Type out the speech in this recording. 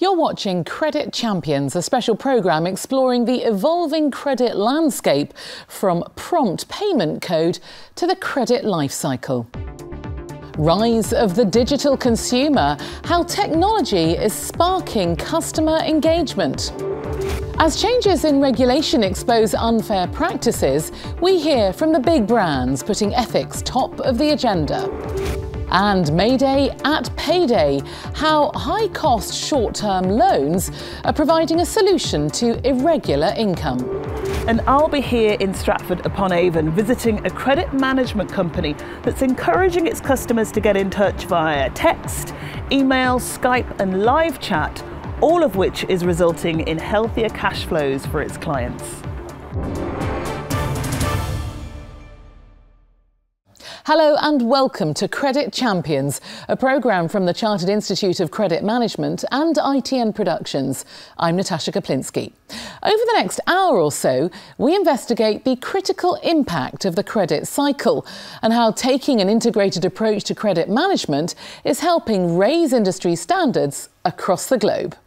You're watching Credit Champions, a special programme exploring the evolving credit landscape from prompt payment code to the credit life cycle. Rise of the digital consumer, how technology is sparking customer engagement. As changes in regulation expose unfair practices, we hear from the big brands putting ethics top of the agenda. And Mayday at Payday, how high-cost short-term loans are providing a solution to irregular income. And I'll be here in Stratford-upon-Avon visiting a credit management company that's encouraging its customers to get in touch via text, email, Skype and live chat, all of which is resulting in healthier cash flows for its clients. Hello and welcome to Credit Champions, a programme from the Chartered Institute of Credit Management and ITN Productions. I'm Natasha Kaplinsky. Over the next hour or so, we investigate the critical impact of the credit cycle and how taking an integrated approach to credit management is helping raise industry standards across the globe.